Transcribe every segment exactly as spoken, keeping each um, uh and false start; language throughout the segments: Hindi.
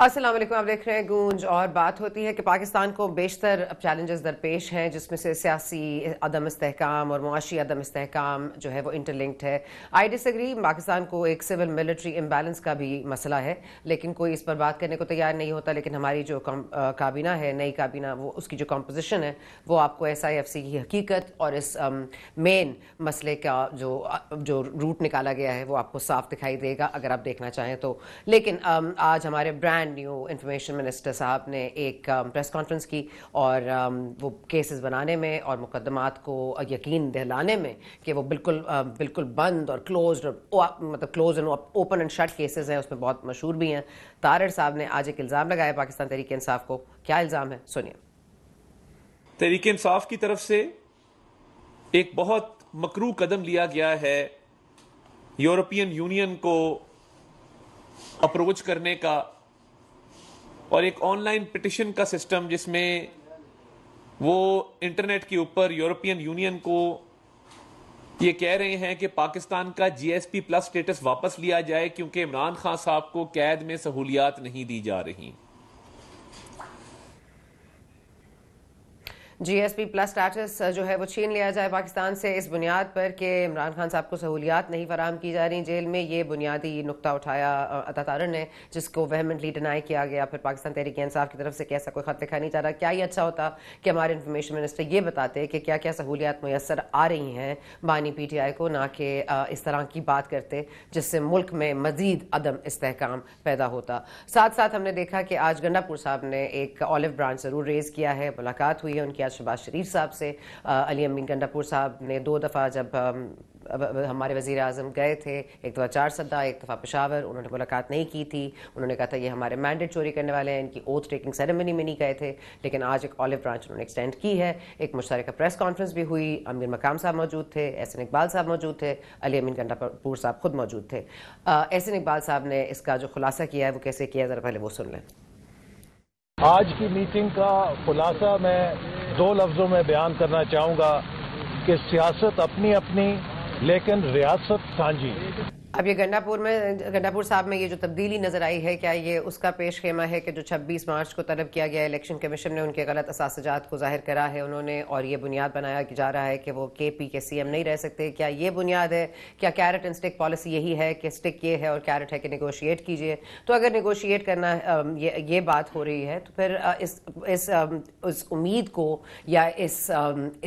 अस्सलाम वालेकुम। आप देख रहे हैं गूंज और बात होती है कि पाकिस्तान को बेशतर अब चैलेंजेस दरपेश हैं जिसमें से सियासी अदम इस्तेहकाम और मुआशी अदम इस्तेहकाम जो है वो इंटरलिंक्ड है। आई डिसएग्री, पाकिस्तान को एक सिविल मिलिट्री इम्बैलेंस का भी मसला है लेकिन कोई इस पर बात करने को तैयार नहीं होता। लेकिन हमारी जो काबीना है, नई काबीना, वो उसकी जो कॉम्पोजिशन है वो आपको एस आई एफ सी की हकीकत और इस मेन मसले का जो जो रूट निकाला गया है वो आपको साफ दिखाई देगा अगर आप देखना चाहें तो। लेकिन um, आज हमारे ब्रांड न्यू इंफॉर्मेशन मिनिस्टर साहब ने एक प्रेस कॉन्फ्रेंस की और वो केसेस बनाने में और मुकदमात को यकीन दिलाने में कि वो बिल्कुल बिल्कुल बंद और क्लोज, मतलब close and open and shut cases हैं, उसमें बहुत मशहूर भी हैं। तारर साहब ने आज एक इल्ज़ाम लगाया पाकिस्तान तहरीक इंसाफ को। क्या इल्ज़ाम है, सुनिए। तहरीक इंसाफ की तरफ से एक बहुत मकरू कदम लिया गया है यूरोपियन यूनियन को अप्रोच करने का, और एक ऑनलाइन पिटिशन का सिस्टम जिसमें वो इंटरनेट के ऊपर यूरोपियन यूनियन को ये कह रहे हैं कि पाकिस्तान का जीएसपी प्लस स्टेटस वापस लिया जाए क्योंकि इमरान खान साहब को कैद में सहूलियात नहीं दी जा रही। जीएसपी प्लस स्टेटस जो है वो छीन लिया जाए पाकिस्तान से इस बुनियाद पर कि इमरान खान साहब को सहूलियात नहीं फराहम की जा रही जेल में। ये बुनियादी नुक्ता उठाया अता तारर ने, जिसको वेहमेंटली डिनाई किया गया फिर पाकिस्तान तहरीक इंसाफ की तरफ से कि ऐसा कोई खत लिखा नहीं जा रहा। क्या ये अच्छा होता कि हमारे इन्फॉर्मेशन मिनिस्टर ये बताते कि क्या क्या सहूलियात मैसर आ रही हैं बानी पी टी आई को, ना कि इस तरह की बात करते जिससे मुल्क में मजीद अदम इस्तेहकाम पैदा होता। साथ साथ हमने देखा कि आज गंडापुर साहब ने एक ऑलिव ब्रांच ज़रूर रेज़ किया है, मुलाकात हुई है उनकी शहबाज शरीफ साहब से। अली अमीन गंडापुर साहब ने दो दफ़ा, जब हमारे वज़ीर आज़म गए थे, एक दफ़ा चार सदा, एक दफ़ा पेशावर, उन्होंने मुलाकात नहीं की थी। उन्होंने कहा था ये हमारे मैंडेट चोरी करने वाले हैं, इनकी ओथ टेकिंग सेरेमनी में नहीं गए थे। लेकिन आज एक ऑलिव ब्रांच उन्होंने एक्सटेंड की है। एक मुश्तरका प्रेस कॉन्फ्रेंस भी हुई, अमीर मकाम साहब मौजूद थे, एस एन इकबाल साहब मौजूद थे, अली अमीन गंडापुर साहब खुद मौजूद थे। एस एन इकबाल साहब ने इसका जो खुलासा किया है वो कैसे किया, ज़रा पहले वो सुन लें। आज की मीटिंग का खुलासा मैं दो लफ्ज़ों में बयान करना चाहूँगा कि सियासत अपनी अपनी लेकिन रियासत सांझी। अब ये गंडापुर में, गंडापुर साहब में ये जो तब्दीली नज़र आई है, क्या ये उसका पेश खेमा है कि जो छब्बीस मार्च को तलब किया गया इलेक्शन कमीशन ने उनके गलत असासजात को जाहिर करा है उन्होंने, और ये बुनियाद बनाया जा रहा है कि वो के पी के सी एम नहीं रह सकते? क्या ये बुनियाद है? क्या कैरेट एंड स्टिक पॉलिसी यही है कि स्टिक ये है और कैरेट है कि नेगोशिएट कीजिए? तो अगर नेगोशिएट करना ये ये बात हो रही है तो फिर इस इस इस उम्मीद को या इस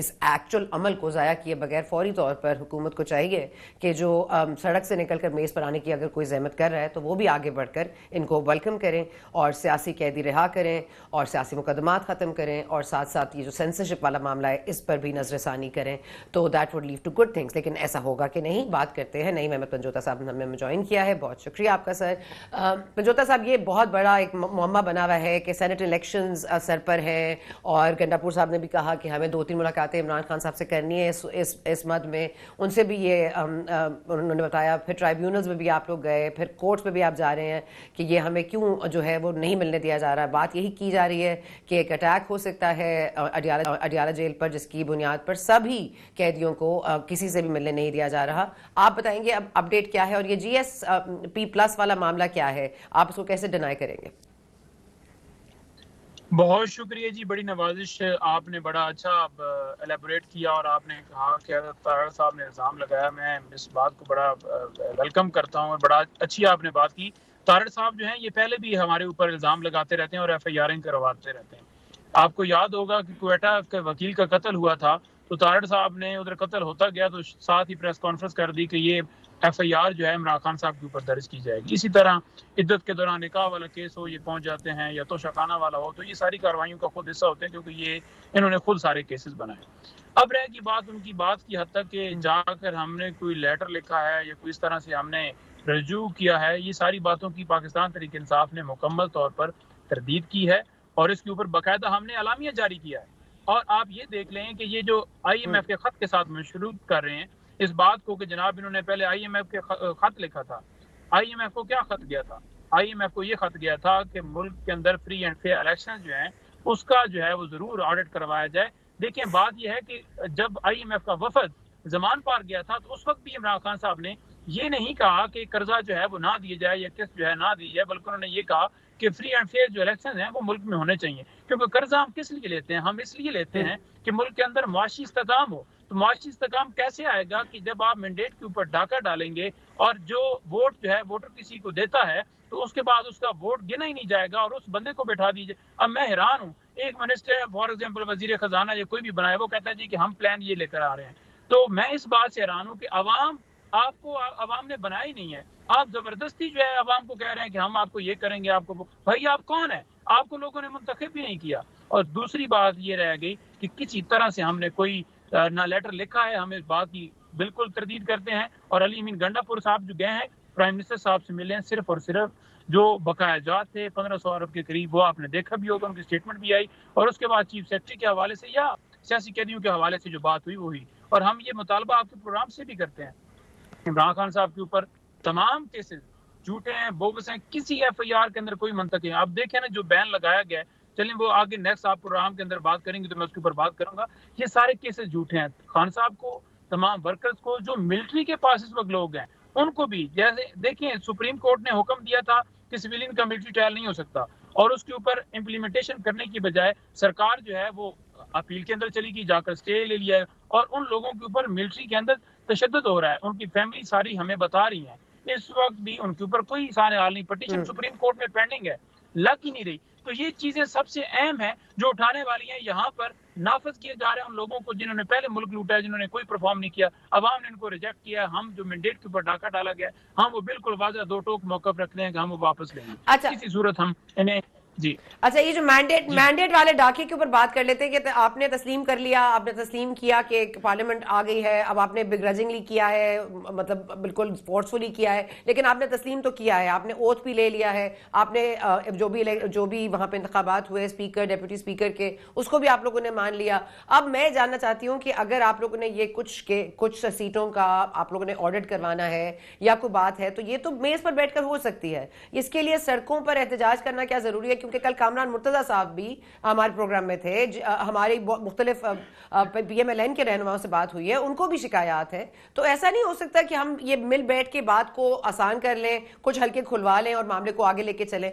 इस एक्चुअल अमल को ज़ाया किए बगैर फौरी तौर पर हुकूमत को चाहिए कि जो सड़क से निकल कर मेज पर आने की अगर कोई जहमत कर रहा है तो वो भी आगे बढ़कर इनको वेलकम करें और सियासी कैदी रिहा करें और सियासी मुकदमात ख़त्म करें और साथ साथ ये जो सेंसरशिप वाला मामला है इस पर भी नजरसानी करें, तो that would lead to good things. लेकिन ऐसा होगा कि नहीं, बात करते हैं। नहीं, मोहम्मद पंजोता साहब ने हमें ज्वाइन किया है, बहुत शुक्रिया आपका सर। पंजोता साहब, ये बहुत बड़ा एक मुअम्मा बना हुआ है कि सेनेट इलेक्शन सर पर हैं और गंडापुर साहब ने भी कहा कि हमें दो तीन मुलाकातें इमरान खान साहब से करनी है इस इस मद में। उनसे भी ये उन्होंने बताया, ट्राइब्यूनल्स में भी आप लोग गए, फिर कोर्ट्स में भी आप जा रहे हैं कि ये हमें क्यों जो है वो नहीं मिलने दिया जा रहा है। बात यही की जा रही है कि एक अटैक हो सकता है अडियाला अडियाला जेल पर जिसकी बुनियाद पर सभी कैदियों को किसी से भी मिलने नहीं दिया जा रहा। आप बताएंगे अब अपडेट क्या है और ये जी एस पी प्लस वाला मामला क्या है, आप उसको कैसे डिनाई करेंगे? बहुत शुक्रिया जी, बड़ी नवाजिश, आपने बड़ा अच्छा एलेबोरेट किया और आपने कहा कि तारर साहब ने इल्ज़ाम लगाया। मैं इस बात को बड़ा वेलकम करता हूँ और बड़ा अच्छी आपने बात की। तारर साहब जो हैं ये पहले भी हमारे ऊपर इल्ज़ाम लगाते रहते हैं और एफ आई आर करवाते रहते हैं। आपको याद होगा कि क्वेटा के वकील का कत्ल हुआ था तो तारर साहब ने, उधर कत्ल होता गया तो साथ ही प्रेस कॉन्फ्रेंस कर दी कि ये एफ आई आर जो है इमरान खान साहब के ऊपर दर्ज की जाएगी। इसी तरह इद्दत के दौरान निकाह वाला केस हो, ये पहुंच जाते हैं, या तो शकाना वाला हो, तो ये सारी कार्रवाइयों का खुद हिस्सा होते हैं क्योंकि ये इन्होंने खुद सारे केसेस बनाए। अब रह की बात उनकी बात की हद तक कि जाकर हमने कोई लेटर लिखा है या कोई इस तरह से हमने रजू किया है, ये सारी बातों की पाकिस्तान तहरीक इंसाफ ने मुकम्मल तौर पर तरदीद की है और इसके ऊपर बाकायदा हमने अलामिया जारी किया है। और आप ये देख लें कि ये जो आई एम एफ के खत के साथ मशरूत कर रहे हैं इस बात को कि जनाब इन्होंने पहले आई एम एफ के खत लिखा था। आई एम एफ को क्या खत गया था? आई एम एफ को ये खत गया था कि मुल्क के अंदर फ्री एंड फेयर इलेक्शन जो हैं उसका जो है वो जरूर ऑडिट करवाया जाए। देखिए, बात यह है कि जब आई एम एफ का वफद जमान पार गया था तो उस वक्त भी इमरान खान साहब ने ये नहीं कहा कि कर्जा जो है वो ना दिया जाए या किस्त जो है ना दी जाए, बल्कि उन्होंने ये कहा कि फ्री एंड फेयर जो इलेक्शन हैं वो मुल्क में होने चाहिए, क्योंकि कर्जा हम किस लिए लेते हैं? हम इसलिए लेते हैं कि मुल्क के अंदर माशी इस्तेकाम हो। तो माशी इस्तेकाम कैसे आएगा कि जब आप मैंडेट के ऊपर डाका डालेंगे और जो वोट जो है वोटर किसी को देता है तो उसके बाद उसका वोट गिना ही नहीं जाएगा और उस बंदे को बैठा दीजिए। अब मैं हैरान हूँ, एक मिनिस्टर फॉर एग्जाम्पल वजीर खजाना या कोई भी बनाए वो कहता है जी कि हम प्लान ये लेकर आ रहे हैं। तो मैं इस बात से हैरान हूँ कि आवाम आपको आवाम ने बनाया ही नहीं है, आप जबरदस्ती जो है आवाम को कह रहे हैं कि हम आपको ये करेंगे आपको। भाई आप कौन है? आपको लोगों ने मुंतखब भी नहीं किया। और दूसरी बात ये रह गई कि किसी तरह से हमने कोई ना लेटर लिखा है, हम इस बात की बिल्कुल तरदीद करते हैं। और अली अमीन गंडापुर साहब जो गए हैं प्राइम मिनिस्टर साहब से मिले हैं, सिर्फ और सिर्फ जो बकायाजात थे पंद्रह सौ अरब के करीब वो आपने देखा भी होगा, उनकी स्टेटमेंट भी आई। और उसके बाद चीफ सेक्रेटरी के हवाले से या सियासी कैदियों के हवाले से जो बात हुई वो हुई। और हम ये मुतालबा आपके प्रोग्राम से भी करते हैं। इमरान खान साहब के ऊपर तमाम केसेस झूठे हैं, बोगस हैं, किसी एफ आई आर के अंदर कोई मंतक है। आप देखें ना जो बैन लगाया गया है, चलिए वो आगे नेक्स्ट आप प्रोग्राम के अंदर बात करेंगे तो मैं उसके ऊपर बात करूंगा। ये सारे केसेस झूठे हैं। खान साहब को, तमाम वर्कर्स को, जो मिलिट्री के पास इस वक्त लोग हैं उनको भी, जैसे देखिए सुप्रीम कोर्ट ने हुक्म दिया था कि सिविलियन का मिलिट्री ट्रायल नहीं हो सकता और उसके ऊपर इम्प्लीमेंटेशन करने की बजाय सरकार जो है वो अपील के अंदर चली गई, जाकर स्टे ले लिया है और उन लोगों के ऊपर मिलिट्री के अंदर तशद्दद हो रहा है। उनकी फैमिली सारी हमें बता रही है इस वक्त भी उनके ऊपर कोई सारे हाल नहीं, पिटीशन सुप्रीम कोर्ट में पेंडिंग है, लग ही नहीं रही। तो ये चीजें सबसे अहम है जो उठाने वाली हैं। यहाँ पर नाफज किए जा रहे हैं उन लोगों को जिन्होंने पहले मुल्क लूटा है, जिन्होंने कोई परफॉर्म नहीं किया, अवाम ने इनको रिजेक्ट किया। हम जो मैंडेट के ऊपर डाका डाला गया हम वो बिल्कुल वाज़ा दो टोक मौकफ रखते हैं कि हम वो वापस लेंगे। अच्छा। किसी सूरत हम इन्हें जी अच्छा ये जो मैंडेट मैंडेट वाले डाके के ऊपर बात कर लेते हैं कि आपने तस्लीम कर लिया, आपने तस्लीम किया कि पार्लियामेंट आ गई है, अब आपने बिग्रजिंगली किया है, मतलब बिल्कुल फोर्सफुली किया है, लेकिन आपने तस्लीम तो किया है, आपने ओथ भी ले लिया है, आपने जो भी जो भी वहाँ पे इंतखाबात हुए स्पीकर डिप्टी स्पीकर के उसको भी आप लोगों ने मान लिया। अब मैं जानना चाहती हूँ कि अगर आप लोगों ने ये कुछ के कुछ सीटों का आप लोगों ने ऑडिट करवाना है या कोई बात है तो ये तो मेज़ पर बैठ कर हो सकती है, इसके लिए सड़कों पर एहतजाज करना क्या ज़रूरी है? क्योंकि कल कामरान मुर्तजा साहब भी हमारे प्रोग्राम में थे, हमारी मुख्तलिफ पी एम एल एन के रहनुमाओं से बात हुई है, उनको भी शिकायत है। तो ऐसा नहीं हो सकता कि हम ये मिल बैठ के बात को आसान कर लें, कुछ हल्के खुलवा लें और मामले को आगे लेके चलें।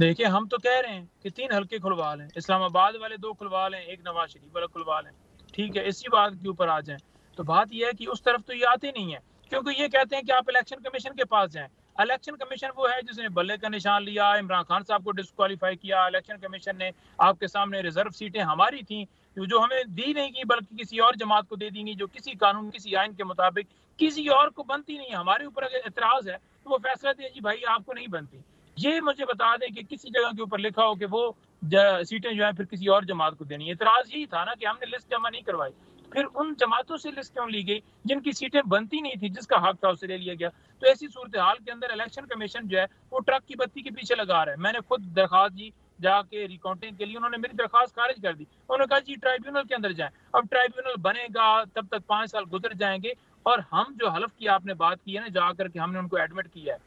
देखिए हम तो कह रहे हैं कि तीन हल्के खुलवा लें, इस्लामाबाद वाले दो खुलवा लें, एक नवाज शरीफ वाला खुलवा लें, ठीक है, इसी बात के ऊपर आ जाए। तो बात यह है कि उस तरफ तो ये आते नहीं है क्योंकि ये कहते हैं कि आप इलेक्शन कमीशन के पास जाए। इलेक्शन कमीशन वो है जिसने बल्ले का निशान लिया, इमरान खान साहब को डिस्क्वालीफाई किया। इलेक्शन कमीशन ने आपके सामने रिजर्व सीटें हमारी थी जो हमें दी नहीं गई बल्कि किसी और जमात को दे दी गई जो किसी कानून किसी आइन के मुताबिक किसी और को बनती नहीं। हमारे ऊपर अगर एतराज है तो वो फैसला दे जी भाई आपको नहीं बनती। ये मुझे बता दें कि किसी जगह के ऊपर लिखा हो कि वो सीटें जो है फिर किसी और जमात को देनी है। एतराज यही था ना कि हमने लिस्ट जमा नहीं करवाई, फिर उन जमातों से लिस्ट क्यों ली गई जिनकी सीटें बनती नहीं थी, जिसका हक था उसे ले लिया गया। तो ऐसी सूरत हाल के अंदर इलेक्शन कमीशन जो है वो ट्रक की बत्ती के पीछे लगा रहा है। मैंने खुद दरखास्त दी जाके रिकाउंटिंग के लिए, उन्होंने मेरी दरखास्त खारिज कर दी। उन्होंने कहा जी ट्राइब्यूनल के अंदर जाए। अब ट्राइब्यूनल बनेगा तब तक पाँच साल गुजर जाएंगे। और हम जो हलफ की आपने बात की है ना जाकर के हमने उनको एडमिट किया है,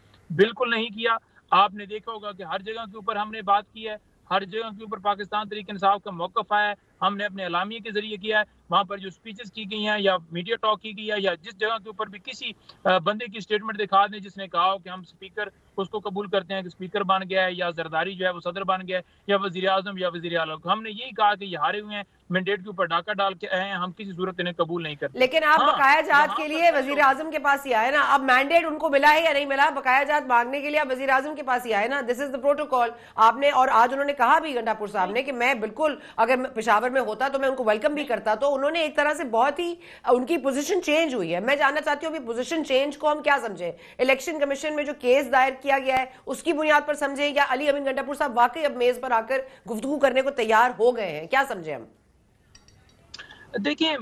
बिल्कुल नहीं किया। आपने देखा होगा कि हर जगह के ऊपर हमने बात की है, हर जगह के ऊपर पाकिस्तान तरीके इंसाफ का मौकफ आया है, हमने अपने अलामिया के जरिए किया है। वहाँ पर जो स्पीचेस की गई हैं या मीडिया टॉक की गई है या जिस जगह के ऊपर भी किसी बंदे की स्टेटमेंट दिखा दें जिसने कहा हो कि हम स्पीकर उसको कबूल करते हैं कि स्पीकर बन गया है या जरदारी जो है वो सदर बन गया है या वजीर आजम या वजीर आला, हमने यही कहा कि ये हारे हुए हैं, मैंडेट के ऊपर डाका डाल के आए हैं, हम किसी सूरत इन्हें कबूल नहीं करते। लेकिन आप हाँ, बकाया जात के लिए वजीर आजम के पास ही आए ना। अब मैंडेट उनको मिला है या नहीं मिला, बकाया जात मांगने के लिए आप वजीर आजम के पास ही आए ना। दिस इज द प्रोटोकॉल आपने। और आज उन्होंने कहा भी गंडापुर साहब ने कि मैं बिल्कुल अगर पेशावर में होता तो मैं उनको वेलकम भी करता। तो उन्होंने एक तरह से बहुत ही उनकी पोजीशन चेंज हुई है। मैं जानना चाहती हूँ कि पोजीशन चेंज को हम क्या समझे, इलेक्शन कमीशन में जो केस दायर किया गया है उसकी बुनियाद पर समझे या अली अमीन गंडापुर साहब वाकई अब मेज पर आकर गुफ्तगू करने को तैयार हो गए हैं, क्या समझे हम? देखिए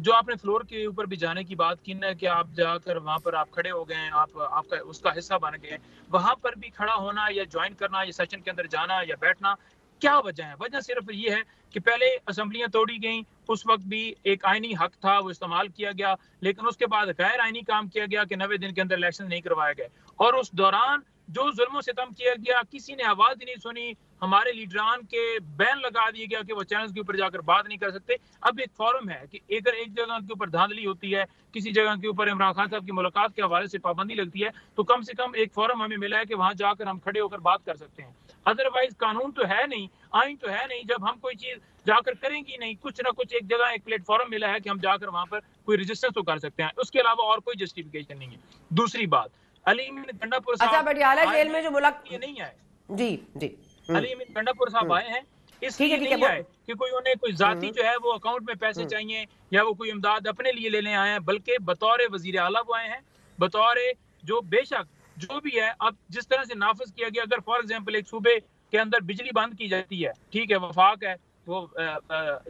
जो आपने फ्लोर के ऊपर भी जाने की बात की ना कि आप जाकर वहाँ पर आप खड़े हो गए हैं, आप आपका उसका हिस्सा बन गए, वहाँ पर भी खड़ा होना या ज्वाइन करना या सेशन के अंदर जाना या बैठना, क्या वजह है? वजह सिर्फ ये है कि पहले असम्बलियाँ तोड़ी गई, उस वक्त भी एक आइनी हक था वो इस्तेमाल किया गया, लेकिन उसके बाद गैर आइनी काम किया गया कि नब्बे दिन के अंदर इलेक्शन नहीं करवाए गए। और उस दौरान जो जुल्मों से तम किया गया, किसी ने आवाज़ नहीं सुनी, हमारे लीडरान के बैन लगा दिए गया कि वो चैनल्स के ऊपर जाकर बात नहीं कर सकते। अब एक फॉरम है कि अगर एक जगह के ऊपर धांधली होती है, किसी जगह के ऊपर इमरान खान साहब की मुलाकात के हवाले से पाबंदी लगती है, तो कम से कम एक फॉरम हमें मिला है कि वहां जाकर हम खड़े होकर बात कर सकते हैं। अदरवाइज कानून तो है नहीं, आइन तो है नहीं, जब हम कोई चीज जाकर करेंगे नहीं, कुछ ना कुछ एक जगह एक प्लेटफॉर्म मिला है कि हम जाकर वहां पर कोई रजिस्टर तो कर सकते हैं, उसके अलावा और कोई जस्टिफिकेशन नहीं है। दूसरी बात, अली अमीन गंडापुर साहब पटियाला जेल में जो मुलाकात ये नहीं आए, जी जी अली अमीन गंडापुर साहब आए हैं इसलिए नहीं आए कि कोई उन्हें कोई जाती जो है वो अकाउंट में पैसे चाहिए या वो कोई इमदाद अपने लिए लेने आए हैं, बल्कि बतौर वजीर आला वो आए हैं, बतौर जो बेशक जो भी है। अब जिस तरह से नाफिज किया गया, अगर फॉर एग्जाम्पल एक सूबे के अंदर बिजली बंद की जाती है, ठीक है, वफाक है, वो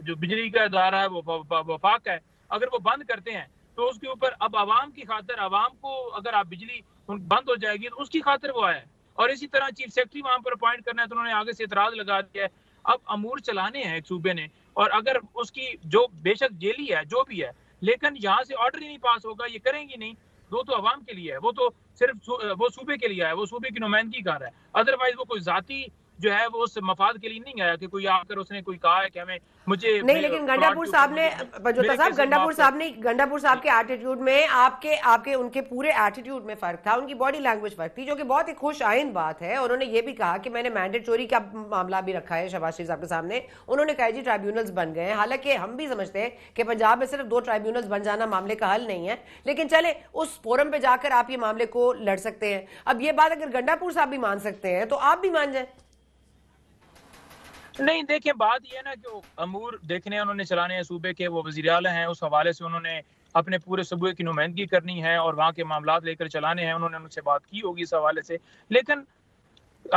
जो बिजली का अदारा है वो वफाक है, अगर वो बंद करते हैं तो उसके ऊपर अब आवाम की खातिर, आवाम को अगर आप बिजली बंद हो जाएगी तो उसकी खातिर वो आया है। और इसी तरह चीफ सेक्रेटरी वहां पर अपॉइंट करना है तो उन्होंने आगे से इतराज लगा दिया है। अब अमूर चलाने हैं एक सूबे ने, और अगर उसकी जो बेशक जेली है जो भी है, लेकिन यहाँ से ऑर्डर ही नहीं पास होगा, ये करेंगी नहीं, वो तो आवाम के लिए है, वो तो सिर्फ वो सूबे के लिए है, वो सूबे की नुमाइंदगी कर रहा है। अदरवाइज वो कोई जाती जो है वो उस मफाद के लिए नहीं आया कि कोई आकर उसने कोई कहा है कि हमें मुझे नहीं। लेकिन गंडापुर साहब ने पंजोता साहब गंडापुर साहब ने गंडापुर साहब के एटीट्यूड में, आपके आपके उनके पूरे एटीट्यूड में फर्क था, उनकी बॉडी लैंग्वेज फर्क थी, जो कि बहुत ही खुश आइन बात है। उन्होंने ये भी कहा कि मैंने मैंडेट चोरी का मामला भी रखा है शहबाज शरीफ साहब के सामने, उन्होंने कहा जी ट्राइब्यूनल्स बन गए हैं। हालांकि हम भी समझते हैं कि पंजाब में सिर्फ दो ट्राइब्यूनल्स बन जाना मामले का हल नहीं है, लेकिन चले उस फोरम पे जाकर आप ये मामले को लड़ सकते हैं। अब ये बात अगर गंडापुर साहब भी मान सकते हैं तो आप भी मान जाए। नहीं देखें, बात यह ना कि अमूर देखने उन्होंने चलाने हैं, सूबे के वो वजीर आला हैं, उस हवाले से उन्होंने अपने पूरे सूबे की नुमाइंदगी करनी है और वहाँ के मामला लेकर चलाने हैं। उन्होंने उनसे बात की होगी इस हवाले से, लेकिन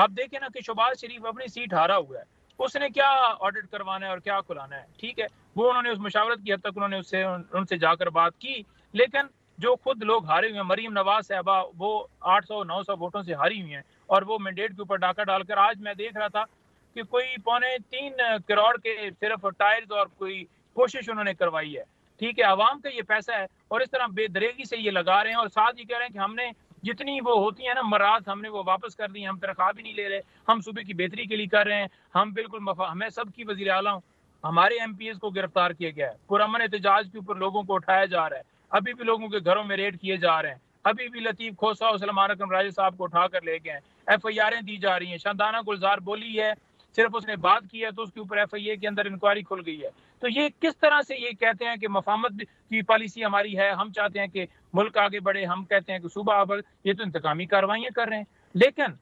आप देखें ना कि शहबाज शरीफ अपनी सीट हारा हुआ है, उसने क्या ऑडिट करवाना है और क्या खुलाना है, ठीक है, वो उन्होंने उस मशावरत की हद तक उन्होंने उससे उनसे जाकर बात की, लेकिन जो खुद लोग हारे हुए हैं, मरीम नवाज साहबा वो आठ सौ नौ सौ वोटों से हारी हुई हैं और वो मैंडेट के ऊपर डाका डालकर, आज मैं देख रहा था कि कोई पौने तीन करोड़ के सिर्फ टायर्स और कोई कोशिश उन्होंने करवाई है, ठीक है, आवाम का ये पैसा है और इस तरह बेदरेगी से ये लगा रहे हैं। और साथ ही कह रहे हैं कि हमने जितनी वो होती है ना मराज, हमने वो वापस कर दी, हम तनख्वाह भी नहीं ले रहे, हम सूबे की बेहतरी के लिए कर रहे हैं, हम बिल्कुल हमें सबकी वजीर आला हूँ। हमारे एम पी एस को गिरफ्तार किया गया है, पुरअमन एहतजाज के ऊपर लोगों को उठाया जा रहा है, अभी भी लोगों के घरों में रेड किए जा रहे हैं, अभी भी लतीफ खोसा और सलमान राजा साहब को उठा कर ले गए हैं, एफ आई आरें दी जा रही हैं। शानदाना गुलजार बोली है, सिर्फ उसने बात की है तो उसके ऊपर एफ आई ए के अंदर इंक्वायरी खुल गई है। तो ये किस तरह से ये कहते हैं कि मफामत की पॉलिसी हमारी है, हम चाहते हैं कि मुल्क आगे बढ़े, हम कहते हैं कि सूबा आगे, ये तो इंतकामी कार्रवाइयाँ कर रहे हैं। लेकिन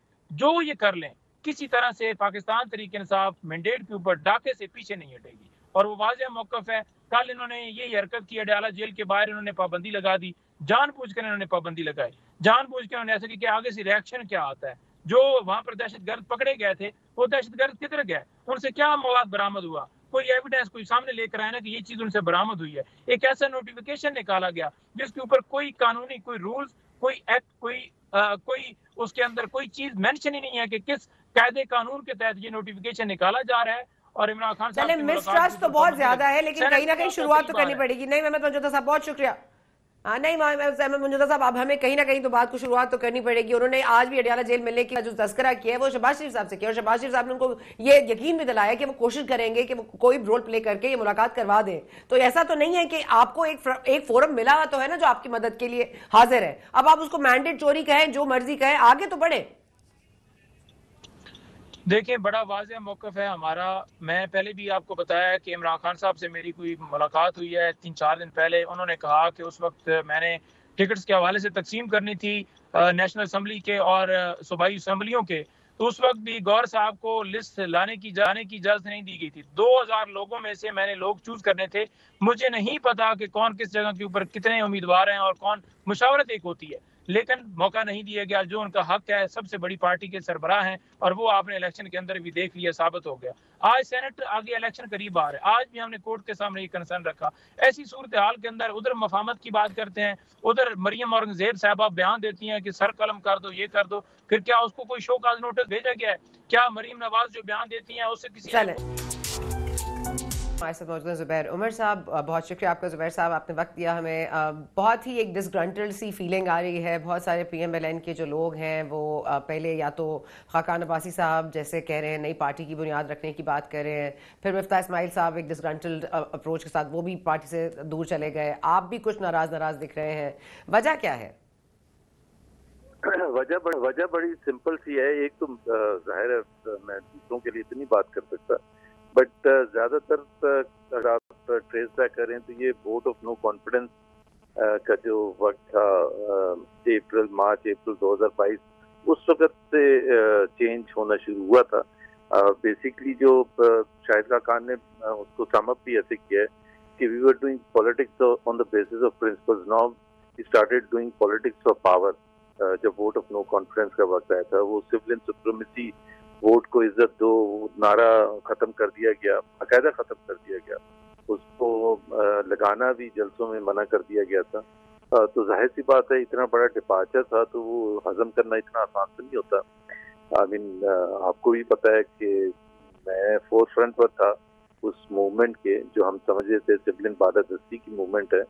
जो ये कर लें, किसी तरह से पाकिस्तान तरीके इंसाफ मैंडेट के ऊपर डाके से पीछे नहीं हटेगी और वो वाज़ेह मौक़िफ़ है। कल इन्होंने यही हरकत की, अडाला जेल के बाहर इन्होंने पाबंदी लगा दी, जानबूझ कर इन्होंने पाबंदी लगाई, जानबूझ कर इन्होंने ऐसा कि आगे से रिएक्शन क्या आता है। जो वहां पर दहशतगर्द पकड़े गए थे, वो दहशतगर्द किधर गए, उनसे क्या मवाद बरामद हुआ, कोई एविडेंस कोई सामने लेकर आया ना कि ये चीज उनसे बरामद हुई है। एक ऐसा नोटिफिकेशन निकाला गया जिसके ऊपर कोई कानूनी कोई रूल्स कोई एक्ट कोई आ, कोई उसके अंदर कोई चीज मेंशन ही नहीं है कि किस कायदे कानून के तहत ये नोटिफिकेशन निकाला जा रहा है। और इमरान खान साहब की मिसट्रस्ट तो बहुत ज्यादा है, लेकिन कहीं ना कहीं शुरुआत तो करनी पड़ेगी। नहीं मोहम्मद पंजोता साहब बहुत शुक्रिया। हाँ नहीं पंजोता साहब, अब हमें कहीं ना कहीं तो बात को शुरुआत तो करनी पड़ेगी। उन्होंने आज भी अडियाला जेल मिलने की जो तस्करा किया है वो शहबाज शरीफ साहब से किया और शहबाज शरीफ साहब ने उनको ये यकीन भी दिलाया कि वो कोशिश करेंगे कि वो कोई रोल प्ले करके ये मुलाकात करवा दें। तो ऐसा तो नहीं है कि आपको एक एक फोरम मिला तो है ना जो आपकी मदद के लिए हाजिर है। अब आप उसको मैंडेट चोरी कहें, जो मर्जी कहें, आगे तो बढ़े। देखिए, बड़ा वाज़ेह मौक़िफ़ है हमारा। मैं पहले भी आपको बताया कि इमरान खान साहब से मेरी कोई मुलाकात हुई है तीन चार दिन पहले। उन्होंने कहा कि उस वक्त मैंने टिकट्स के हवाले से तकसीम करनी थी नेशनल असम्बली के और सूबाई असम्बलियों के, तो उस वक्त भी गौर साहब को लिस्ट लाने की जाने की इजाज़त नहीं दी गई थी। दो हज़ार लोगों में से मैंने लोग चूज़ करने थे। मुझे नहीं पता कि कौन किस जगह के ऊपर कितने उम्मीदवार हैं और कौन, मुशावरत एक होती है, लेकिन मौका नहीं दिया गया जो उनका हक है। सबसे बड़ी पार्टी के सरबराह हैं और वो आपने इलेक्शन के अंदर भी देख लिया, साबित हो गया। आज सेनेट आगे इलेक्शन करीब आ रहा है, आज भी हमने कोर्ट के सामने ये कंसर्न रखा। ऐसी सूरत हाल के अंदर उधर मफामत की बात करते हैं, उधर मरियम औरंगजेब साहबा बयान देती हैं कि सर कलम कर दो, ये कर दो, फिर क्या उसको कोई शो काज नोटिस भेजा गया है? क्या मरीम नवाज जो बयान देती हैं उससे किसी हमारे साथ मौजूद हैं ज़ुबैर उमर साहब। बहुत शुक्रिया आपका ज़ुबैर साहब, आपने वक्त दिया हमें। बहुत ही एक डिसग्रंटल्ड सी फीलिंग आ रही है। बहुत सारे पीएमएलएन के जो लोग हैं वो पहले या तो खाकान अब्बासी साहब जैसे कह रहे हैं नई पार्टी की बुनियाद रखने की बात कर रहे हैं, फिर मिफ्ताह इस्माइल साहब एक डिसग्रंटल्ड अप्रोच के साथ वो भी पार्टी से दूर चले गए, आप भी कुछ नाराज नाराज दिख रहे हैं, वजह क्या है? वजह बड़, वजह बड़ी सिंपल सी है। एक तो जाहिर है मैं दूसरों के लिए इतनी बात कर सकता, बट ज्यादातर अगर आप ट्रेस बैक करें तो ये वोट ऑफ नो कॉन्फिडेंस का जो वक्त था अप्रैल मार्च अप्रैल दो हज़ार बाईस, उस वक्त से चेंज होना शुरू हुआ था। बेसिकली जो शाहिद खान ने उसको समअप भी ऐसे किया है कि we were doing politics on the basis of principles, now started doing politics of power. जब वोट ऑफ नो कॉन्फिडेंस का वक्त आया था, वो सिविलियन सुप्रीमेसी, वोट को इज्जत दो नारा खत्म कर दिया गया, बाकायदा खत्म कर दिया गया, उसको लगाना भी जलसों में मना कर दिया गया था। तो जाहिर सी बात है इतना बड़ा डिपार्चर था तो वो हजम करना इतना आसान तो नहीं होता। आई मीन आपको भी पता है कि मैं फोर्थ फ्रंट पर था उस मूवमेंट के, जो हम समझ रहे थे सिविलियन बादादस्ती की मूवमेंट है,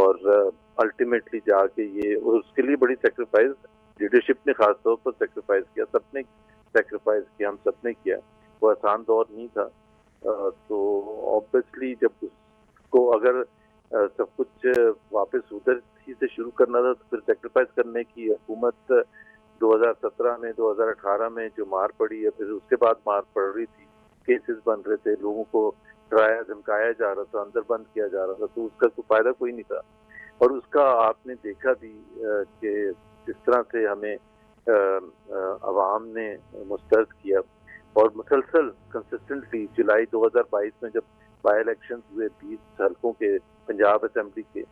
और अल्टीमेटली जाके ये, और उसके लिए बड़ी सेक्रीफाइस लीडरशिप ने खासतौर पर सेक्रीफाइस किया, सबने सेक्रीफाइस किया, हम सबने किया, वो आसान दौर नहीं था। तो ऑब्वियसली जब उसको अगर सब कुछ वापस उधर ही से शुरू करना था तो फिर सेक्रीफाइस करने की हुकूमत दो हज़ार सत्रह में दो हज़ार अठारह में जो मार पड़ी है, फिर उसके बाद मार पड़ रही थी, केसेस बन रहे थे, लोगों को डराया धमकाया जा रहा था, अंदर बंद किया जा रहा था, तो उसका कोई फायदा कोई नहीं था। और उसका आपने देखा भी कि जिस तरह से हमें आवाम ने मुस्तर्द किया, और मुसलसल कंसिस्टेंटली जुलाई दो हज़ार बाईस में जब बाई इलेक्शन हुए बीस हल्कों के पंजाब असेंबली के,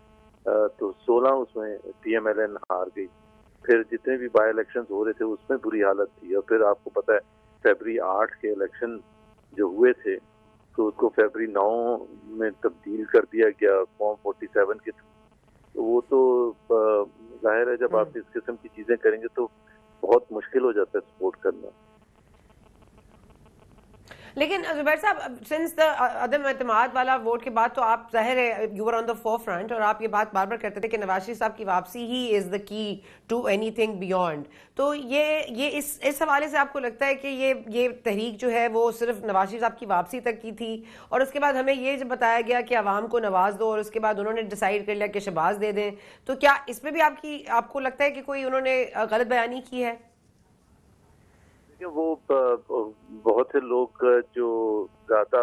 तो सोलह उसमें पीएमएलएन हार गई, फिर जितने भी बाई इलेक्शन हो रहे थे उसमें बुरी हालत थी, और फिर आपको पता है फरवरी आठ के इलेक्शन जो हुए थे तो उसको फरवरी नौ में तब्दील कर दिया गया फॉर्म फोर्टी सेवन के। वो तो जाहिर है जब आप इस किस्म की चीजें करेंगे तो बहुत मुश्किल हो जाता है सपोर्ट करना। लेकिन ज़ुबैर साहब, सिंस द अदम एतमाद वाला वोट के बाद तो आप जाहिर है you were on the forefront, और आप ये बात बार बार करते थे कि नवाज शरीफ साहब की वापसी ही is the key to anything beyond. तो ये ये इस इस हवाले से आपको लगता है कि ये ये तहरीक जो है वो सिर्फ नवाज शरीफ साहब की वापसी तक की थी, और उसके बाद हमें ये जब बताया गया कि आवाम को नवाज दो और उसके बाद उन्होंने डिसाइड कर लिया कि शहबाज दे दें, तो क्या इसमें भी आपकी आपको लगता है कि कोई उन्होंने गलत बयानी की है? वो बहुत से लोग जो ज्यादा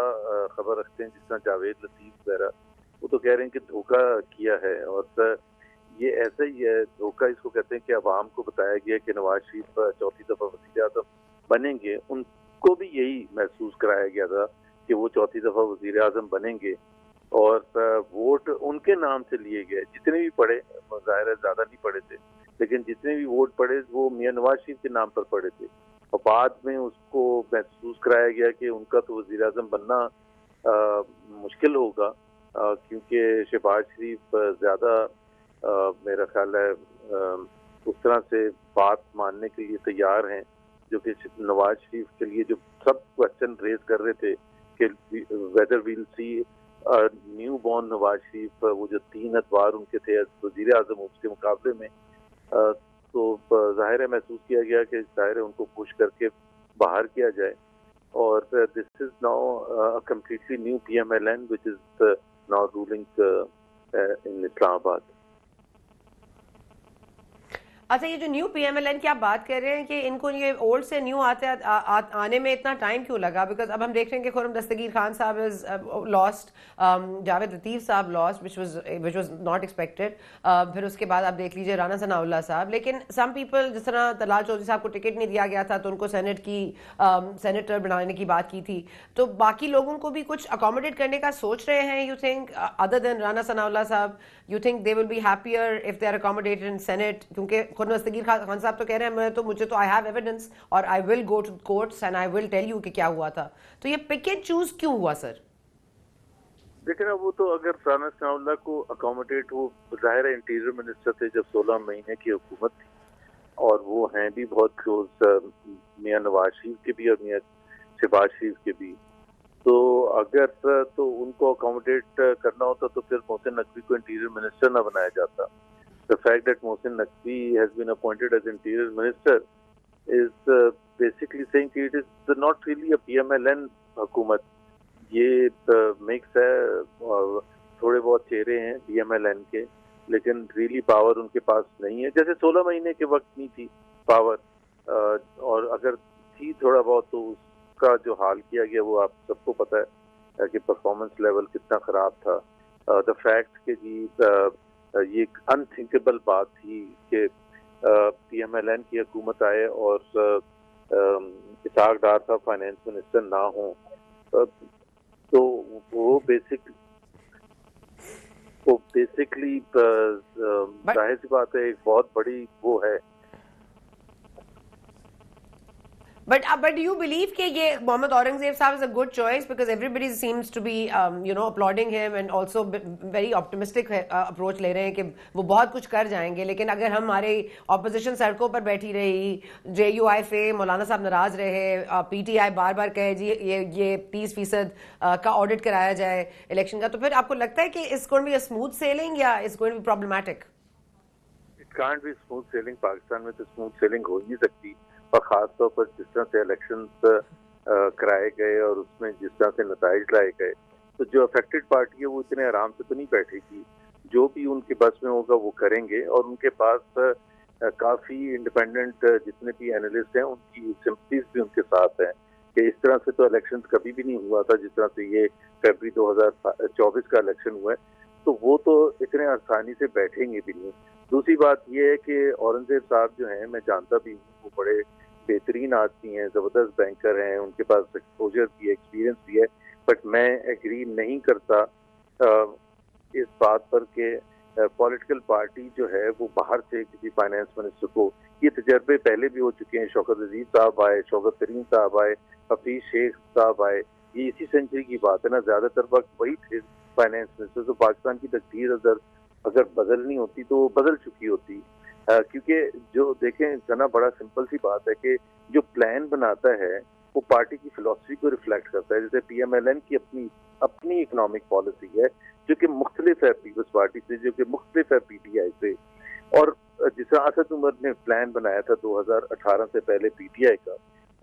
खबर रखते हैं, जिस तरह जावेद लतीफ वगैरह, वो तो कह रहे हैं कि धोखा किया है, और ये ऐसा ही है धोखा। इसको कहते हैं कि आवाम को बताया गया कि नवाज शरीफ चौथी दफा वज़ीर आज़म बनेंगे, उनको भी यही महसूस कराया गया था कि वो चौथी दफा वज़ीर आज़म बनेंगे, और वोट उनके नाम से लिए गए। जितने भी पढ़े, ज़ाहिर है ज्यादा नहीं पढ़े थे, लेकिन जितने भी वोट पड़े वो मियाँ नवाज शरीफ के नाम पर पड़े थे, और बाद में उसको महसूस कराया गया कि उनका तो वज़ीर आज़म बनना आ, मुश्किल होगा, क्योंकि शहबाज शरीफ ज़्यादा मेरा ख्याल है आ, उस तरह से बात मानने के लिए तैयार हैं जो कि नवाज शरीफ के लिए जो सब क्वेश्चन रेज कर रहे थे कि whether we'll see newborn Nawaz Sharif, वो जो तीन अदवार उनके थे वज़ीर आज़म उसके मुकाबले में, आ, तो जाहिर है महसूस किया गया कि जाहिर है उनको पुश करके बाहर किया जाए। और this is now completely new PMLN which is now ruling in Islamabad. अच्छा, ये जो न्यू पीएमएलएन की आप बात कर रहे हैं कि इनको ये ओल्ड से न्यू आते आ, आ, आने में इतना टाइम क्यों लगा? बिकॉज अब हम देख रहे हैं कि खुर्रम दस्तगीर खान साहब इज लॉस्ट, जावेद लतीफ साहब lost which was which was not expected, फिर उसके बाद आप देख लीजिए राना सनाउल्ला साहब। लेकिन सम पीपल, जिस तरह दलाल चौधरी साहब को टिकट नहीं दिया गया था तो उनको सेनेट की um, सेनेटर बनाने की बात की थी, तो बाकी लोगों को भी कुछ अकोमोडेट करने का सोच रहे हैं। You think other than Rana Sanaullah साहब, you think they will be happier if they are accommodated in Senate? क्योंकि खुर्रम दस्तगीर खान साहब तो कह रहे हैं मैं तो मुझे तो आई हैव एविडेंस और I will go to courts and I will tell you कि क्या हुआ था। तो ये पिक एंड चूज क्यों हुआ सर? देखिए ना, वो तो अगर राना सनाउल्ला को अकोमोडेट, वो जाहिर है इंटीरियर मिनिस्टर थे जब सोलह महीने की हुकूमत थी, और वो हैं भी बहुत क्लोज मियाँ नवाज शरीफ के भी और मियाँ शहबाज शरीफ के भी, तो अगर तो उनको अकोमोडेट करना होता तो फिर मोहसिन नकवी को इंटीरियर मिनिस्टर ना बनाया जाता। The fact that Mohsin Naqvi has been appointed as interior minister is basically saying कि it is not really a PMLN हुकूमत, ये मिक्स है, थोड़े बहुत चेहरे हैं पीएमएलएन के, लेकिन रियली पावर उनके पास नहीं है। जैसे सोलह महीने के वक्त नहीं थी पावर, और अगर थी थोड़ा बहुत तो उसका जो हाल किया गया वो आप सबको पता है कि परफॉर्मेंस लेवल कितना खराब था। द फैक्ट कि जी uh, ये एक अनथिंकेबल बात थी कि पीएमएलएन uh, की हुकूमत आए और uh, uh, इसाक डार साहब फाइनेंस मिनिस्टर ना हो, uh, तो वो बेसिक वो बेसिकली जाहिर सी बात है एक बहुत बड़ी वो है। But uh, but do you believe कि ये मोहम्मद औरंगजेब साहब is a good choice because everybody seems to be um, you know applauding him and also very optimistic uh, approach ले रहे हैं कि वो बहुत कुछ कर जाएंगे, लेकिन अगर हमारे opposition सड़कों पर बैठी रही, जे यू आई फे मौलाना साहब नाराज रहे, पी टी आई बार बार कहे जी ये ये तीस फीसद का ऑडिट कराया जाए इलेक्शन का, तो फिर आपको लगता है कि it's going to be a smooth sailing या it's going to be problematic? It can't be smooth sailing। Pakistan में तो smooth sailing हो नहीं सकती, और खासतौर पर जिस तरह से इलेक्शन कराए गए और उसमें जिस तरह से नताइज लाए गए, तो जो अफेक्टेड पार्टी है वो इतने आराम से तो नहीं बैठेगी। जो भी उनके बस में होगा वो करेंगे, और उनके पास काफ़ी इंडिपेंडेंट जितने भी एनालिस्ट हैं उनकी सिंपथीज भी उनके साथ हैं कि इस तरह से तो इलेक्शन कभी भी नहीं हुआ था जिस तरह से ये फरवरी दो हज़ार चौबीस का इलेक्शन हुआ है, तो वो तो इतने आसानी से बैठेंगे भी नहीं। दूसरी बात ये है कि औरंगजेब साहब जो हैं, मैं जानता भी हूँ, वो बड़े बेहतरीन आदमी हैं, ज़बरदस्त बैंकर हैं, उनके पास एक्सपोजर भी है, एक्सपीरियंस भी है, बट मैं एग्री नहीं करता आ, इस बात पर कि पॉलिटिकल पार्टी जो है वो बाहर से किसी फाइनेंस मिनिस्टर को, ये तजर्बे पहले भी हो चुके हैं, शौकत अजीज साहब आए, शौकत तरीन साहब आए, हफीज शेख साहब आए, ये इसी सेंचुरी की बात है ना, ज़्यादातर वक्त वही थे फाइनेंस मिनिस्टर। तो पाकिस्तान की तकदीर अगर अगर बदलनी होती तो वो बदल चुकी होती, Uh, क्योंकि जो देखें जना बड़ा सिंपल सी बात है कि जो प्लान बनाता है वो पार्टी की फिलॉसफी को रिफ्लेक्ट करता है। जैसे पीएमएलएन की अपनी अपनी इकोनॉमिक पॉलिसी है जो कि मुख्तलिफ है पीपल्स पार्टी से, जो कि मुख्तलिफ है पीटीआई से, और जिस तरह असद उमर ने प्लान बनाया था दो हज़ार अठारह से पहले पीटीआई का,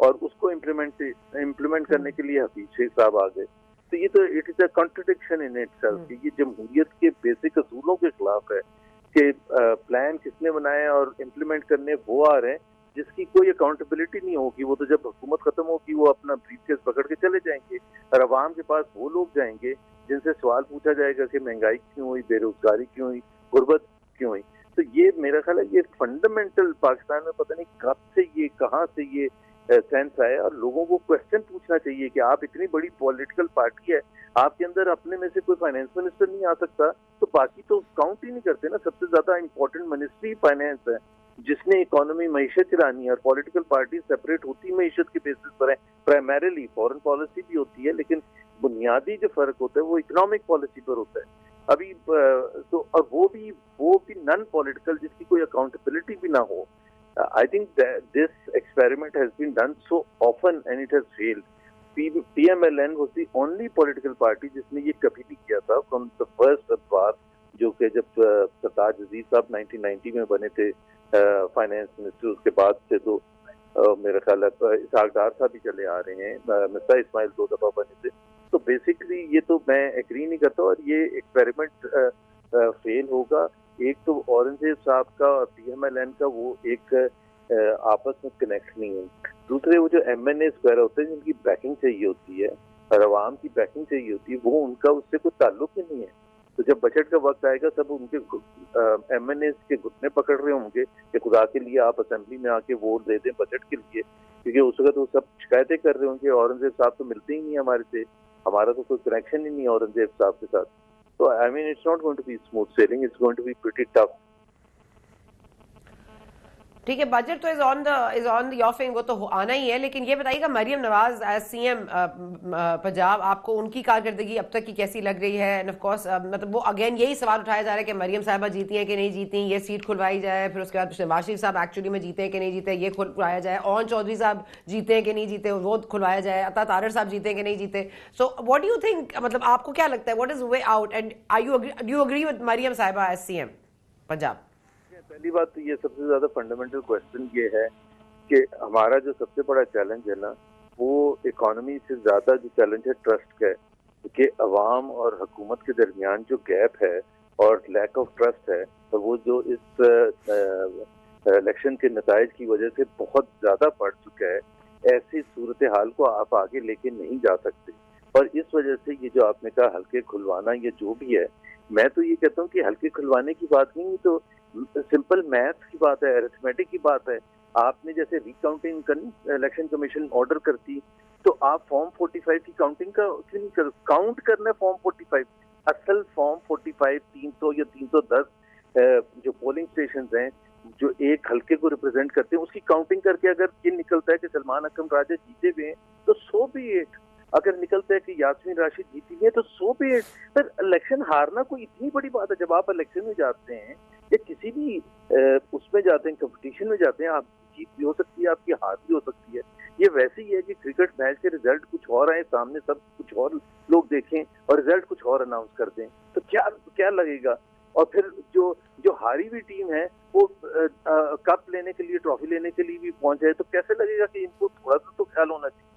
और उसको इम्प्लीमेंट इम्प्लीमेंट करने के लिए हफीज शेख साहब आ गए, तो ये तो it is a contradiction in itself. ये जमहूरियत के बेसिक असूलों के खिलाफ है कि प्लान किसने बनाए और इम्प्लीमेंट करने वो आ रहे हैं जिसकी कोई अकाउंटेबिलिटी नहीं होगी। वो तो जब हुकूमत खत्म होगी वो अपना ब्रीफकेस पकड़ के चले जाएंगे, और आवाम के पास वो लोग जाएंगे जिनसे सवाल पूछा जाएगा कि महंगाई क्यों हुई, बेरोजगारी क्यों हुई, गुर्बत क्यों हुई। तो ये मेरा ख्याल है ये फंडामेंटल पाकिस्तान में पता नहीं कब से ये कहाँ से ये सेंस आया, और लोगों को क्वेश्चन पूछना चाहिए कि आप इतनी बड़ी पॉलिटिकल पार्टी है, आपके अंदर अपने में से कोई फाइनेंस मिनिस्टर नहीं आ सकता, तो बाकी तो काउंट ही नहीं करते ना। सबसे ज्यादा इंपॉर्टेंट मिनिस्ट्री फाइनेंस है जिसने इकोनॉमी मीशत चलानी है, और पॉलिटिकल पार्टी सेपरेट होती मीशत के बेसिस पर है, प्राइमरीली फॉरेन पॉलिसी भी होती है, लेकिन बुनियादी जो फर्क होता है वो इकोनॉमिक पॉलिसी पर होता है। अभी तो और वो भी वो भी नॉन पॉलिटिकल जिसकी कोई अकाउंटेबिलिटी भी ना हो। I think this experiment has been done so often and it has failed. PMLN was the only political party जिसने ये कभी नहीं किया था फ्रॉम द फर्स्ट बार, जो कि जब सरताज अजीज साहब नाइनटीन नाइंटी में बने थे फाइनेंस मिनिस्टर, उसके बाद से तो मेरा ख्याल है इसाक डार साहब भी चले आ रहे हैं, मिफ्ताह इस्माइल दो दफा बने थे। तो बेसिकली ये तो मैं एग्री नहीं करता और ये एक्सपेरिमेंट फेल होगा। एक तो औरंगजेब साहब का और पीएमएलएन का वो एक आपस में कनेक्ट नहीं है। दूसरे वो जो एम एन एस वगैरह होते हैं जिनकी बैकिंग चाहिए होती है और आवाम की बैकिंग चाहिए होती है, वो उनका उससे कोई ताल्लुक ही नहीं है। तो जब बजट का वक्त आएगा सब उनके एम एन एस के घुटने पकड़ रहे होंगे कि खुदा के लिए आप असेंबली में आके वोट दे दें बजट के लिए, क्योंकि उस वक्त वो सब शिकायतें कर रहे होंगे औरंगजेब साहब तो मिलते ही नहीं हमारे से, हमारा तो कोई कनेक्शन ही नहीं है औरंगजेब साहब के साथ। तो I mean it's not going to be smooth sailing, it's going to be pretty tough. ठीक है, बजट तो is on the is on your फिंग, वो तो आना ही है, लेकिन ये बताइएगा मरियम नवाज एज सीएम पंजाब, आपको उनकी कारकर्दगी अब तक की कैसी लग रही है? एंड ऑफ कोर्स मतलब वो अगेन यही सवाल उठाया जा रहा है कि मरियम साहिबा जीती हैं कि नहीं जीती, ये सीट खुलवाई जाए, फिर उसके बाद नवाज शरीफ साहब एक्चुअली में जीते हैं कि नहीं जीते, ये खुलवाया जाए, ओन चौधरी साहब जीते हैं कि नहीं जीते, वो खुलवाया जाए, अता तारर साहब जीते हैं कि नहीं जीते। So what do you think, मतलब आपको क्या लगता है, what is way out and I you do you agree with Maryam साहिबा एज सीएम पंजाब? पहली बात तो ये सबसे ज्यादा फंडामेंटल क्वेश्चन ये है कि हमारा जो सबसे बड़ा चैलेंज है ना, वो इकोनॉमी से ज्यादा जो चैलेंज है ट्रस्ट का, कि अवाम और हुकूमत के दरमियान जो गैप है और लैक ऑफ ट्रस्ट है, तो वो जो इस इलेक्शन के नतीजे की वजह से बहुत ज्यादा बढ़ चुका है, ऐसी सूरत हाल को आप आगे लेके नहीं जा सकते। और इस वजह से ये जो आपने कहा हल्के खुलवाना, ये जो भी है, मैं तो ये कहता हूँ कि हल्के खुलवाने की बात नहीं, तो सिंपल मैथ्स की बात है, एरिथमेटिक की बात है। आपने जैसे रिकाउंटिंग करनी, इलेक्शन कमीशन ऑर्डर करती, तो आप फॉर्म फोर्टी फाइव की काउंटिंग का क्यों नहीं कर, काउंट करना फॉर्म फोर्टी फाइव, असल फॉर्म फोर्टी फाइव तीन सौ या तीन सौ दस जो पोलिंग स्टेशंस हैं जो एक हल्के को रिप्रेजेंट करते हैं, उसकी काउंटिंग करके अगर ये निकलता है कि सलमान अकम राजा जीते हुए हैं तो सो बी एट, अगर निकलता है कि यास्मीन राशिद जीती है तो सो बी एट। पर इलेक्शन हारना कोई इतनी बड़ी बात है? जब आप इलेक्शन में जाते हैं या किसी भी उसमें जाते हैं, कंपटीशन में जाते हैं, आप जीत भी हो सकती है, आपकी हार भी हो सकती है। ये वैसे ही है कि क्रिकेट मैच के रिजल्ट कुछ और आए सामने, सब कुछ और लोग देखें और रिजल्ट कुछ और अनाउंस कर दें, तो क्या क्या लगेगा? और फिर जो जो हारी हुई टीम है वो आ, आ, कप लेने के लिए, ट्रॉफी लेने के लिए भी पहुंच जाए, तो कैसे लगेगा कि इनको थोड़ा सा तो ख्याल होना चाहिए।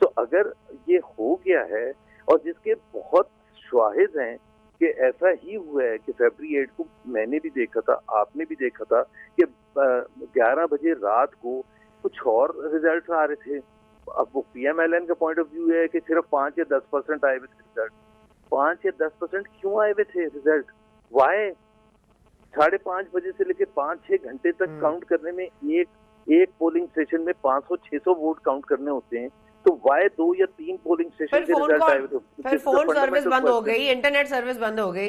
तो अगर ये हो गया है, और जिसके बहुत शाहिद हैं कि ऐसा ही हुआ है कि फरवरी आठ को मैंने भी देखा था, आपने भी देखा था कि ग्यारह बजे रात को कुछ और रिजल्ट आ रहे थे। अब वो पीएमएलएन का पॉइंट ऑफ व्यू है कि सिर्फ पाँच या दस परसेंट आए हुए थे रिजल्ट, पाँच या दस परसेंट क्यों आए हुए थे रिजल्ट? वाई साढ़े पाँच बजे से लेकर पाँच छः घंटे तक काउंट करने में, एक एक पोलिंग स्टेशन में पाँच सौ छः सौ वोट काउंट करने होते हैं, तो वाई दो या तीन पोलिंग स्टेशन के रिजल्ट आए थे? फिर फोन सर्विस बंद हो गई, इंटरनेट सर्विस बंद हो गई,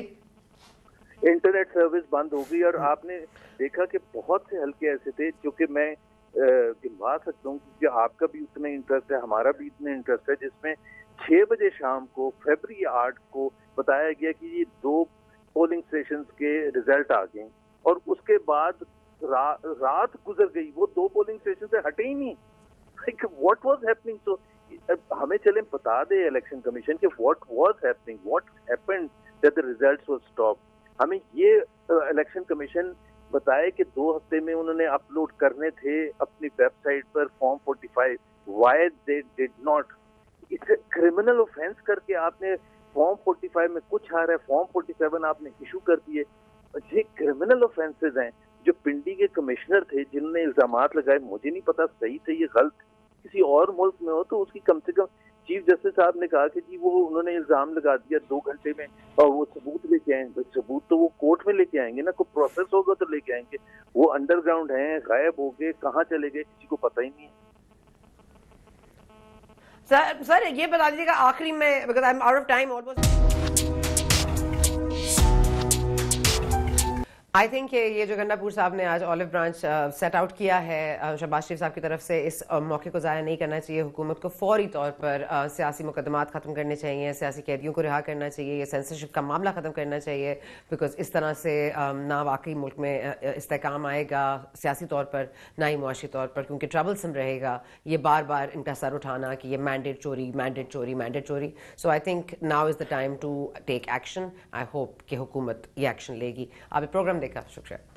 इंटरनेट सर्विस बंद हो गई। और आपने देखा कि बहुत से हल्के ऐसे थे जो कि मैं गिनवा सकता हूँ, क्योंकि आपका भी उतना इंटरेस्ट है, हमारा भी इतना इंटरेस्ट है, जिसमें छह बजे शाम को फरवरी आठ को बताया गया कि ये दो पोलिंग स्टेशन के रिजल्ट आ गए, और उसके बाद रा, रात गुजर गई, वो दो पोलिंग स्टेशन से हटे ही नहीं। What was happening? सो हमें चले बता दे इलेक्शन कमीशन के what was happening, what happened that the results were stopped. हमें ये इलेक्शन कमीशन बताए कि दो हफ्ते में उन्होंने अपलोड करने थे अपनी वेबसाइट पर form forty five, why they did not. इसे क्रिमिनल ऑफेंस करके आपने फॉर्म फोर्टी फाइव में कुछ आ रहा है, फॉर्म फोर्टी सेवन आपने इशू कर दिए, ये क्रिमिनल ऑफेंसेज हैं। जो पिंडी के कमिश्नर थे जिन्होंने इल्जाम लगाए, मुझे नहीं पता सही थे ये गलत, किसी और मुल्क में हो तो उसकी कम से कम, चीफ जस्टिस साहब ने कहा कि जी वो उन्होंने इल्जाम लगा दिया दो घंटे में और वो सबूत लेके आएंगे, सबूत तो वो कोर्ट में लेके आएंगे ना, कोई प्रोसेस होगा तो लेके आएंगे। वो अंडरग्राउंड हैं, गायब हो गए, कहाँ चले गए किसी को पता ही नहीं है। सर सर ये बता दीजिएगा आखिरी में, because I am out of time almost, I think ये जो गंडापुर साहब ने आज ऑलिव ब्रांच सेट आउट किया है शहबाज शरीफ साहब की तरफ से, इस uh, मौके को ज़ाया नहीं करना चाहिए। हुकूमत को फौरी तौर पर uh, सियासी मुकदमात ख़त्म करने चाहिए, सियासी कैदियों को रिहा करना चाहिए, ये सेंसरशिप का मामला ख़त्म करना चाहिए, बिकॉज इस तरह से uh, ना वाकई मुल्क में इस्तेकाम आएगा सियासी तौर पर, ना ही मुआशी तौर पर, क्योंकि ट्रबलसम रहेगा ये बार बार इनका सर उठाना कि ये मैंडेट चोरी, मैंडेट चोरी, मैंडेट चोरी। So I think now is the time to take action. I hope कि हुकूमत ये एक्शन लेगी। आप प्रोग्राम देखा, शुक्रिया।